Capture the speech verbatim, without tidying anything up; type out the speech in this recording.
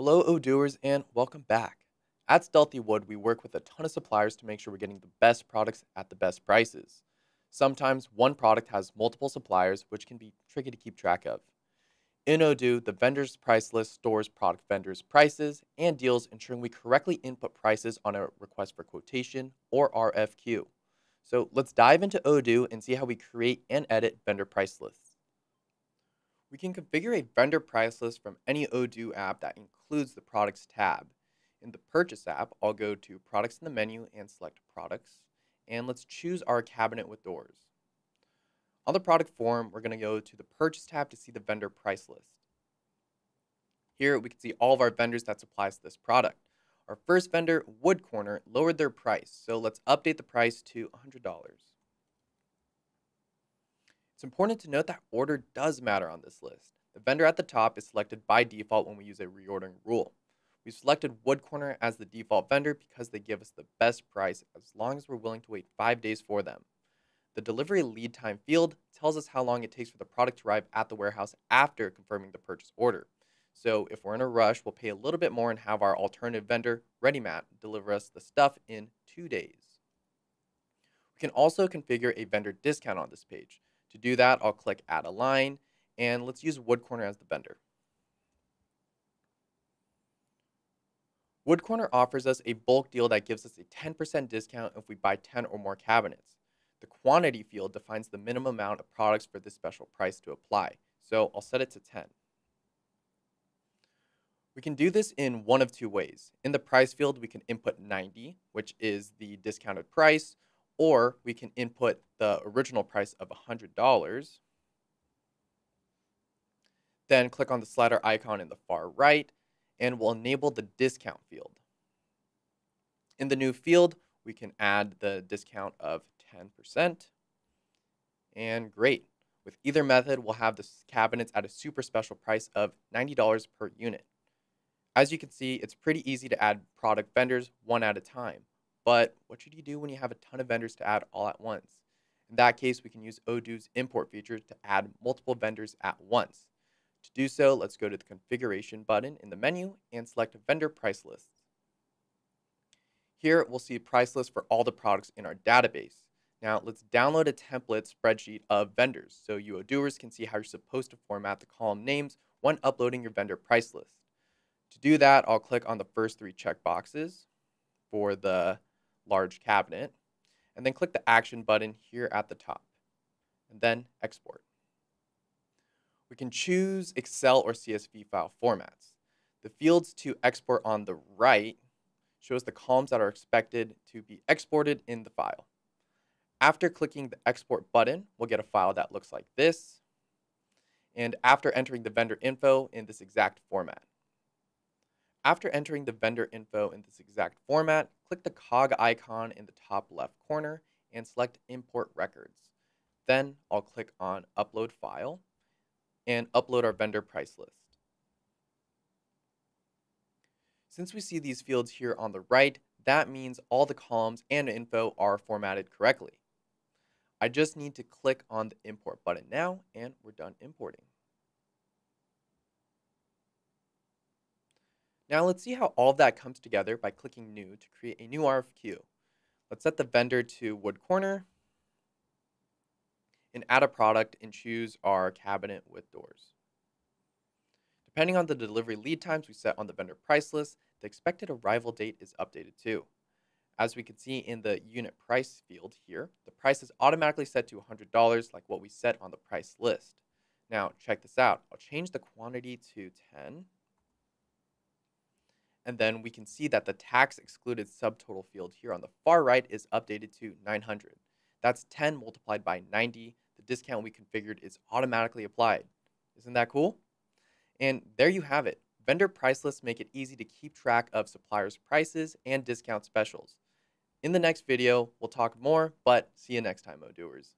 Hello Odooers and welcome back. At Stealthy Wood, we work with a ton of suppliers to make sure we're getting the best products at the best prices. Sometimes one product has multiple suppliers, which can be tricky to keep track of. In Odoo, the vendor's price list stores product vendors' prices and deals, ensuring we correctly input prices on a request for quotation or R F Q. So let's dive into Odoo and see how we create and edit vendor price lists. We can configure a vendor price list from any Odoo app that includes the products tab. In the purchase app, I'll go to products in the menu and select products, and let's choose our cabinet with doors. On the product form, we're going to go to the purchase tab to see the vendor price list. Here we can see all of our vendors that supplies this product. Our first vendor, Wood Corner, lowered their price, so let's update the price to one hundred dollars. It's important to note that order does matter on this list. The vendor at the top is selected by default when we use a reordering rule. We've selected Wood Corner as the default vendor because they give us the best price as long as we're willing to wait five days for them. The delivery lead time field tells us how long it takes for the product to arrive at the warehouse after confirming the purchase order. So if we're in a rush, we'll pay a little bit more and have our alternative vendor, ReadyMat, deliver us the stuff in two days. We can also configure a vendor discount on this page. To do that, I'll click Add a Line, and let's use Wood Corner as the vendor. Wood Corner offers us a bulk deal that gives us a ten percent discount if we buy ten or more cabinets. The quantity field defines the minimum amount of products for this special price to apply, so I'll set it to ten. We can do this in one of two ways. In the price field, we can input ninety, which is the discounted price, or we can input the original price of one hundred dollars. Then click on the slider icon in the far right, and we'll enable the discount field. In the new field, we can add the discount of ten percent. And great. With either method, we'll have the cabinets at a super special price of ninety dollars per unit. As you can see, it's pretty easy to add product vendors one at a time. But what should you do when you have a ton of vendors to add all at once? In that case, we can use Odoo's import feature to add multiple vendors at once. To do so, let's go to the configuration button in the menu and select vendor price lists. Here, we'll see a price list for all the products in our database. Now, let's download a template spreadsheet of vendors so you Odooers can see how you're supposed to format the column names when uploading your vendor price list. To do that, I'll click on the first three checkboxes for the large cabinet, and then click the action button here at the top, and then export. We can choose Excel or C S V file formats. The fields to export on the right shows the columns that are expected to be exported in the file. After clicking the export button, we'll get a file that looks like this, and after entering the vendor info in this exact format. After entering the vendor info in this exact format, click the cog icon in the top left corner and select Import Records. Then I'll click on Upload File and upload our vendor price list. Since we see these fields here on the right, that means all the columns and info are formatted correctly. I just need to click on the Import button now, and we're done importing. Now let's see how all of that comes together by clicking New to create a new R F Q. Let's set the vendor to Wood Corner and add a product and choose our cabinet with doors. Depending on the delivery lead times we set on the vendor price list, the expected arrival date is updated too. As we can see in the unit price field here, the price is automatically set to one hundred dollars like what we set on the price list. Now check this out. I'll change the quantity to ten. And then we can see that the tax excluded subtotal field here on the far right is updated to nine hundred. That's ten multiplied by ninety. The discount we configured is automatically applied. Isn't that cool? And there you have it. Vendor price lists make it easy to keep track of suppliers' prices and discount specials. In the next video, we'll talk more, but see you next time, Odooers.